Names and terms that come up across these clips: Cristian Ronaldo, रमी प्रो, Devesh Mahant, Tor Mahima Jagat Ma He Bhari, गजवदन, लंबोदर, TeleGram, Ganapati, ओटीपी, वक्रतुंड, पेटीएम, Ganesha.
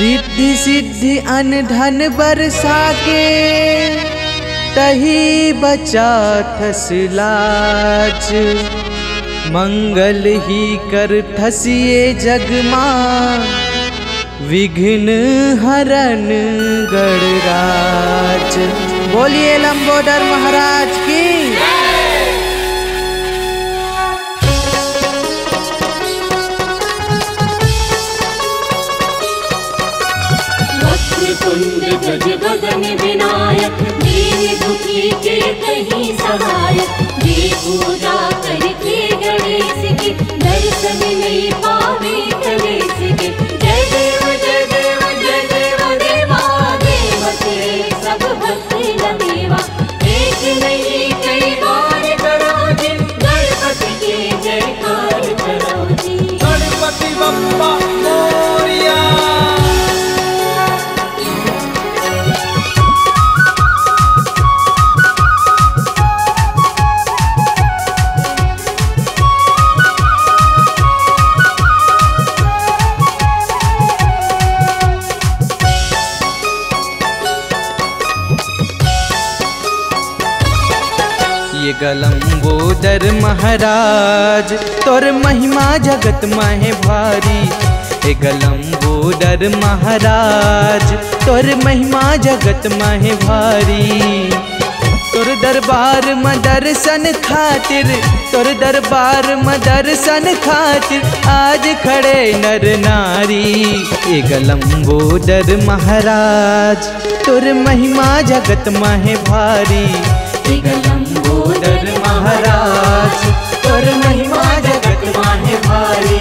रिद्धि सिद्धि अन धन बरसाके तही बचाथस लाज। मंगल ही करथस ये जगमा विघ्न हरन गणराज। बोलिए लंबोदर महाराज की। वक्रतुंड गजवदन विनायक दीन दुखी के कहीं सहायक, दे पूजा करके गणेश के दर्शन नहीं पावे कलेश के। जय देव जय देव जय देव देवा देव तेरे सब भक्त न देवा, एक नहीं कई बार करो जी गणपति के जयकार करो जी। गणपति बप्पा लंबोदर महाराज तोर महिमा जगत मा हे भारी। एक लंबोदर महाराज तोर महिमा जगत मा हे भारी। तोर दरबार म दर्शन खातिर, तोर दरबार म दर्शन खातिर आज खड़े नर नारी। एक लंबोदर महाराज तोर महिमा जगत मा हे भारी। एक लंबोदर महाराज तोर महिमा जगत मा हे भारी।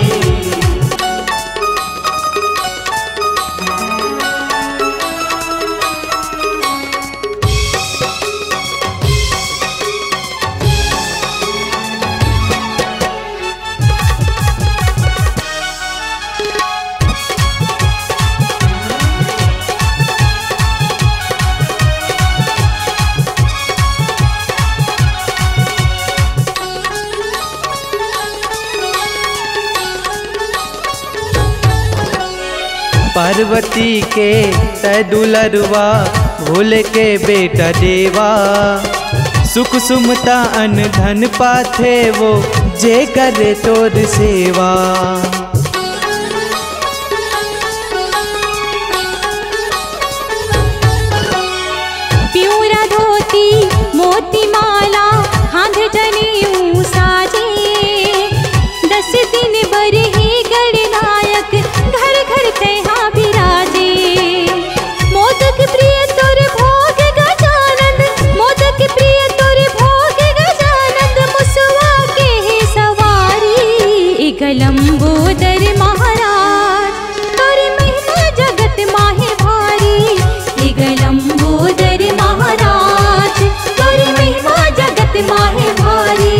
पार्वती के तय दुलरवा भोले के बेटा देवा, सुख सुमता अन धन पाथे वो जे करे तोर सेवा। पियूरा धोती मोती माला हाथ जनेऊ साजे, 10 दिन भर ही गणनायक घर घर ते लंबोदर महाराज तोर महिमा जगत मा हे भारी। एक लंबोदर महाराज तोर महिमा जगत मा हे भारी।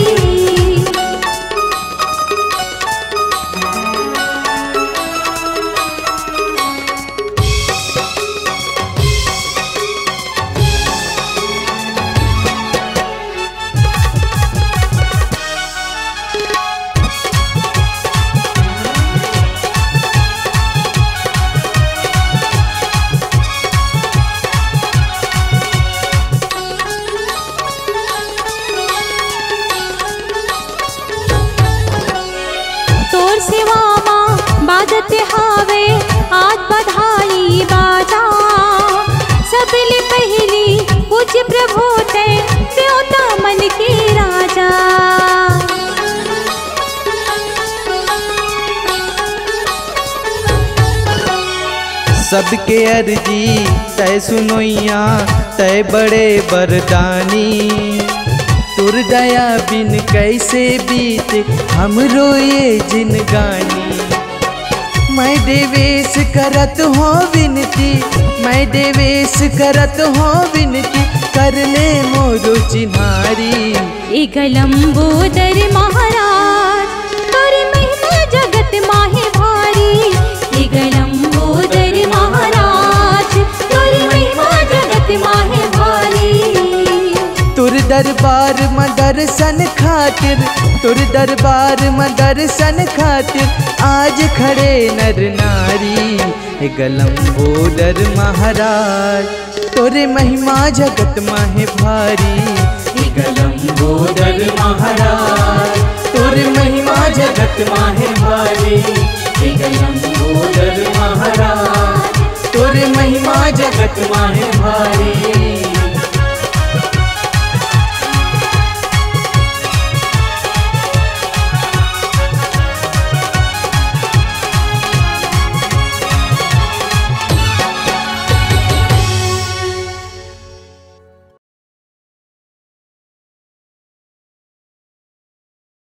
प्रभु ते देवता मन के राजा, सबके अर्जी तय सुनोइया तय बड़े बरदानी। तुर दया बिन कैसे बीत हमरो ये जिनगानी। मैं देवेश करत हूँ विनती, मैं देवेश करत हूँ विनती कर ले मोरो चिन्हारी। एक लंबोदर महाराज तोर महिमा जगत मा हे भारी। एक लंबोदर महाराज तोर महिमा जगत मा हे भारी। तुर दरबार म दर्शन खातिर, तुर दरबार म दर्शन खातिर आज खड़े नर नारी। हे गलंबोदर महाराज तोरे महिमा जगत मा हे भारी। हे गलंबोदर महाराज तोरे महिमा जगत मा हे भारी। हे गलंबोदर महाराज तोरे महिमा जगत मा हे भारी।